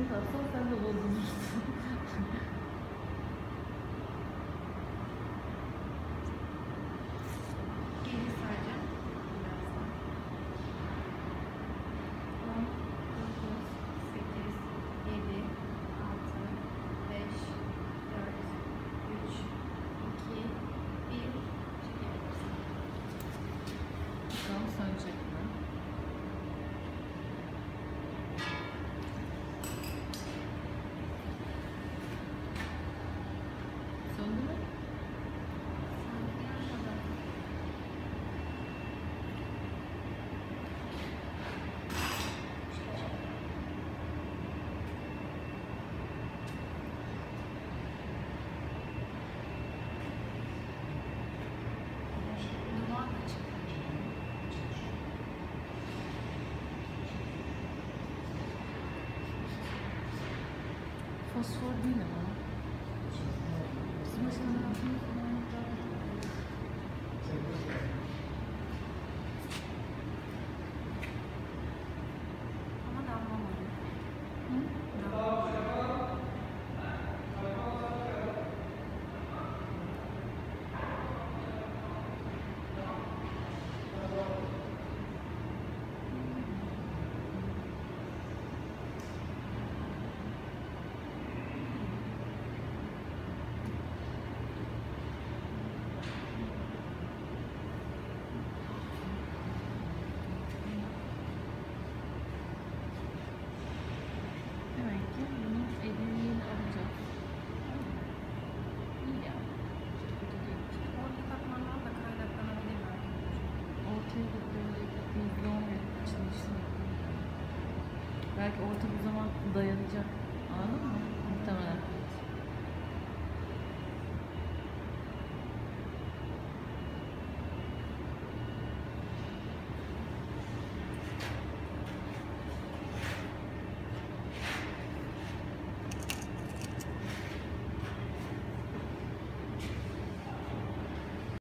Senin tatsan sen de bozulursun. Geri saracağım. Birazdan. 10, 9, 8, 7, 6, 5, 4, 3, 2, 1. Çekebilirsin. Bakalım sönecek mi? Fosfor değil ama. Ama damla var. Belki orta bir zaman dayanacak. Anladın mı?